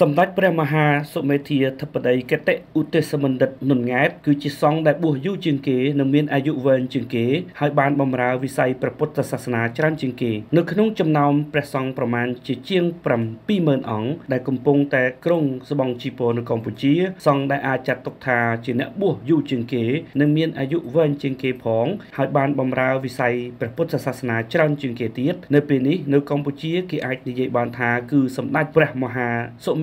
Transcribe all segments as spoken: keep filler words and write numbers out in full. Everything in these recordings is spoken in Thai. Sầm đách Premaha số mấy thì thập đại kết tệ Utesaman đặt nôn ngát cứ chỉ song đại bùa du trường kế nằm miền Ayu Vân trường kế hai ban bom ra vi sai Prabhuta Sasana trăn trường kế nước khung chấm nòng presong Praman chỉ chiêng pram pi mền ống đại cầm pung tại Krong Sabong Chipo nước Campuchia song đại a chặt tộc thà chỉ nẹp bùa du trường kế nằm miền Ayu Vân trường kế phóng hai ban bom ra vi sai Prabhuta Sasana trăn trường kế tiết nơi bên này nước Campuchia kỳ ai như vậy bàn thà cứ sầm đách Premaha sốเ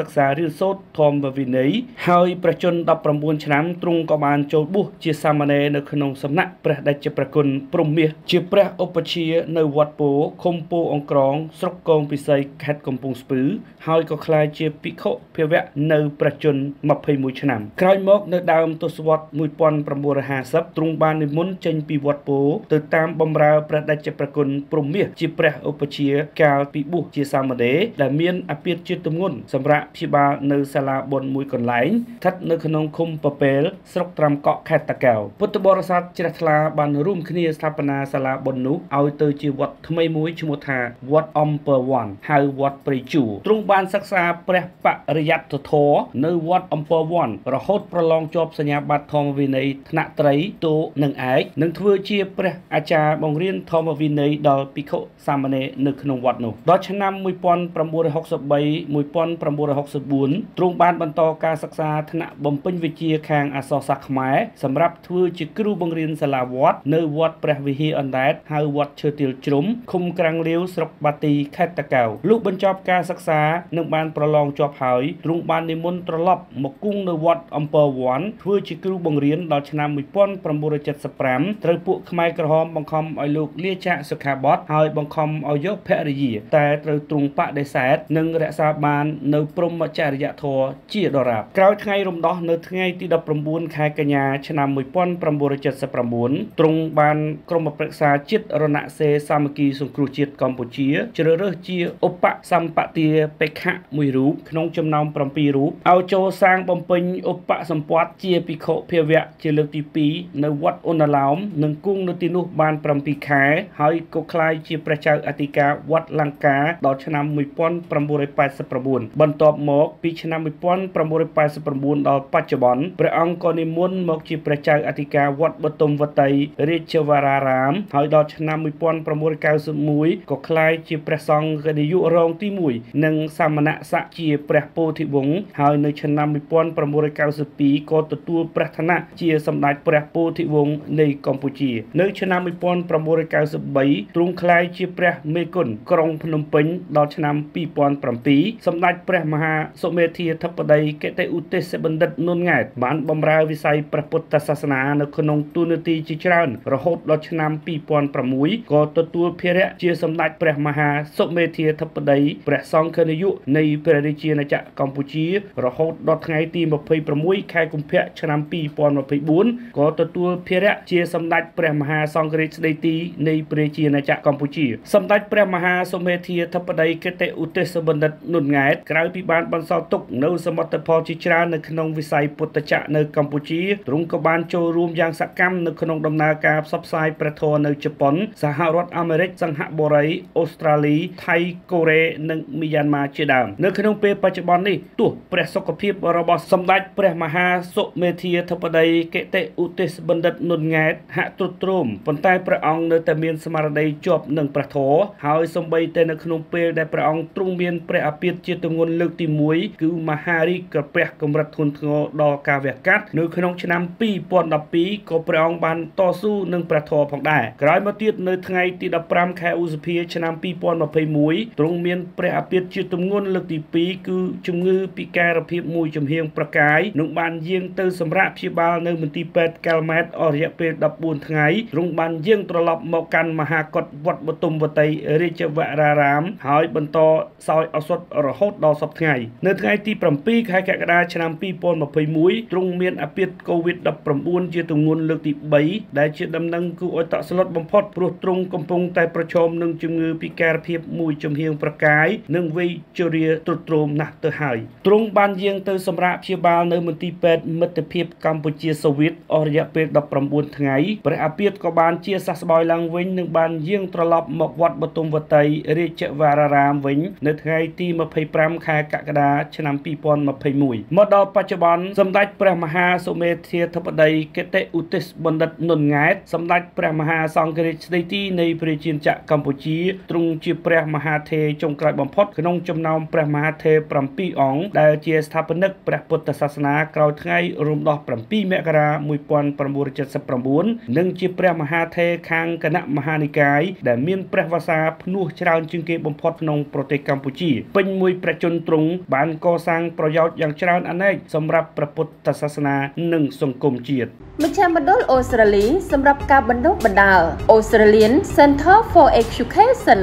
ศึกษาเรื่องโซดทอมวินัยเฮยประชนดับประมวลฉน้ำตรงกบาลโจบุเชียสามเณรในขนมสำนักประดัชประกุลปรมเมียเชียประอุปเชียในวัดโปคมโปองกรองสกกองปิไซแคดกมปงสปือเฮยก็คลายเชียปิโคเพียวะในประชนมาเพยมุฉน้ำคลายมกในดาวตัวสวัสมุยปอนประมวลหาซับตรงบาลในมุนเจนปีวัดโปติดตามบำราประดัชประกุลปรมเมียเชียประอุปเชียกาลปิบุเชียสามเณรแต่เมียนอภิเชตมุนสำหรับพิบาในศาลาบนมุยก่อนไหลทัดในขนมคุมปะเปลสกตรามเกาะแคตตะแก้วพุทธบริษัทจิรัตลาบันรุ่มคณีสถาปนาศาลาบนนุเอาเตยจีวัดทำไมมุยชมุธาวัดอมเปอร์วันไฮวัดปริจูตรงบานศักษาเปรปะริยัตถทอในวัดอมเปอร์วันระหดประลองจบสัญญาบัตรทองวินัยธนตรีโตหนึ่งไอหนึ่งทวีเชียเปรอาจารย์บงเรียนทองวินัยดอปิโคสามเณรในขนมวัดนุดอชนามมุยปอนประมวลหกสบายมุยปอนประมวลหกสิบบุญตรงบ้านบรรทอการศึกษาธนบำเพ็ญวิจัยแข่งอสสักไม้สำหรับทือจิกรูบังเรียนสลาวัดเนวัดประวิหิอันเดตไฮวัดเชติลจุมคุมกลางเลี้ยวสกบตีแคตตะเก่าลูกบรรจบการศึกษาหนึ่งบ้านประลองจอบหายตรงบ้านในมณฑลลับมกุ้งเนวัดอมเปอร์วันทือจิกรูบังเรียนดาวชนะมิปอนประมวลจัดสแปมตระปุกขมายกระหอมบังคอมอลูกเลี้ยชะสกาบอสไฮบังคอมอโยเพริยีแต่ตระตรงปะได้แสดหนึ่งแรกสาบานในพรหมจารยทอเจียดราบกล่าวไงรมดอในไงที่ดับประมูลขายกัญญาชนะมวยป้อนประมูลจัดสประมูลตรงบานกรมประชาจิตรณเสสามัคคีสงครูจิตกัมพูชีเจริญเรือเจียอปะสัมปะเตียเปขะมวยรูปขนมจำนำปรำปีรูปเอาโจสร้างบำเพ็ญอปะสัมปวัตเจียปิโคเพียเวะเจริญตีปีในวัดอุณหลามหนึ่งกุ้งนตินุบานปรำปีขายให้ก็คลายเจียประชาอติกาวัดลังกาดอชนะมวยป้อนประมูลไปสประมูลบรรทบหมอกปีชนะมิปอนประมวลไปสประมูลต่อปัจจุบันพระองค์ก็นิมนต์หมอกจีประชาอธิการวัดบตมวัตไตเรชวรารามหอยดอชนะมิปอนประมวลเก้าสมุยก็คลายจีประซองกนิยุรองที่มุยหนึ่งสามณะสัจจีประโพธิวงศ์หอยในชนะมิปอนประมวลเก้าสปีก็ตัวตัวประธนะจีสำนักประโพธิวงศ์ในกัมพูชีในชนะมิปอนประมวลเก้าสใบตรงคลายจีประเมกุลกรองพนมเพ็ญดอชนะปีปอนประปีสำนักพระมหาสมเด็จที่ทัพปฎัยเกตอุติสบันดัดนุนงัดบ้านบำราวิสัยพระพุทธศาสนาในขนมตุนตีจิจรันระหดรชนามปีปอนประมุยก่อตัวตัวเพระเจียสำนักพระมหาสมเด็จที่ทัพปฎัยพระสองคณิยุในพระดิเจนจักรกัมพูชีระหดรไงตีมาเพยประมุยแค่กุมเพะชนามปีปอนมาเพยบุญก่อตัวตัวเพระเจียสำนักพระมหาสองคณิได้ตีในพระดิเจนจักรกัมพูชีสำนักพระมหาสมเด็จที่ทัพปฎัยเกตอุติสบันดัดนุนงัดกลายปีบานบรรเทาตกในสมรภูมิจิตราในขนมวิสัยปุตตะในกัมพูชีตรงกบาลโจรวมยางสักกรรมในขนมดำนากาซับไซประทอในญี่ปุ่นสหรัฐอเมริกาสังหบรัยออสเตรเลียไทยเกาหลีในมิยานมาเชียดามในขนมเปปัจจุบันนี้ตัวเปรสกพิบรบสมเด็จพระมหาสมเด็จเทียทปไดเกตอุติสบันดัดนุนเงตหะตรุตรมปนใต้พระองค์ในตะเมียนสมารใดจบหนึ่งประทอหายสมบัยแต่ในขนมเปได้พระองค์ตรงเมียนเปรอะเปียเจตงเลือกตีมวยคือมหาริกระเปรกมรัฐทุนงอดอกาเวกัดนึกขนมชนามปีปอนดับปีก็เปรองบันต่อสู้หนึ่งประทอผ่องได้กลายมาเทียดในไงติดับปรามแคอุสเพียชนามปีปอนมาเพยมวยตรงเมียนเปรอะเปียจิตตมงนเลือกตีปีคือจุงงือปีแกระเพียมวยจุมเฮียงประกายนุบันเยียงเตอร์สำราพิบาลในมันตีเปิดกาลเมตอริยเปดับบุญไงตรงบันเยียงตลับหมอกกันมหากรวัดบตุมวัตไตเรจวรารามหายบรรทอซอยอสดระหดดอสบไง ngày nơi ngày tì bẩm pi khai cả đa chăn pi pon mà phơi muối trung miền áp biệt covid đập bẩm buôn chia từng nguồn lực tị bấy đại chia đâm năng cứ ở tạo slot bom phốt pro trung công phong tạiประชมนึ่งจมือพิการเพียบมุยจมเฮียงประกายนึ่งวิเจริญตรตรมหนักเตหายตรงบานเยียงเตอสมราพยาบาลในมันตีเป็ดมัตเพียบกัมพูชีสวิตอริยะเป็ดดับประมบุญไงประอาเพียบกบานเชียสัสบอยลังเว้นหนึ่งบานเยียงตรลับหมกวัดบตุมวัตไตเรจวารารามเว้นในไทยที่มาเพยพรำคากะกดาชนำปีปอนมาเพยมุยมดอปัจจุบันสมเด็จพระมหาสมเด็จเทพเดชเกตอุติสบนดัดนนไงสมเด็จพระมหาสังเกตได้ที่ในปริจินจะกัมพูชีตรงจีเปรมหาเทจงกลายบอมพดขนมจำนำเปรมหาเทปรำปีอ๋องได้เจสถาปนิกพระพุทธศาสนากล่าวไงรวมดอกปรำปีเมกราหมุยปอนปรำบุริจสปรำบุญหนึ่งจีเปรมหาเทคางคณะมหานิกายได้เมียนเปรวสาพนุชราญจึงเก็บบอมพดขนมโปรเตกัมพูชีเป็นมวยประจนตรงบานก่อสร้างประโยชน์อย่างชราญอันแรกสำหรับพระพุทธศาสนาหนึ่งทรงกลมเจียดมิชาบดอลออสเตรเลียสำหรับการบรรลุบรรดาออสเตรเลียนCenter for Education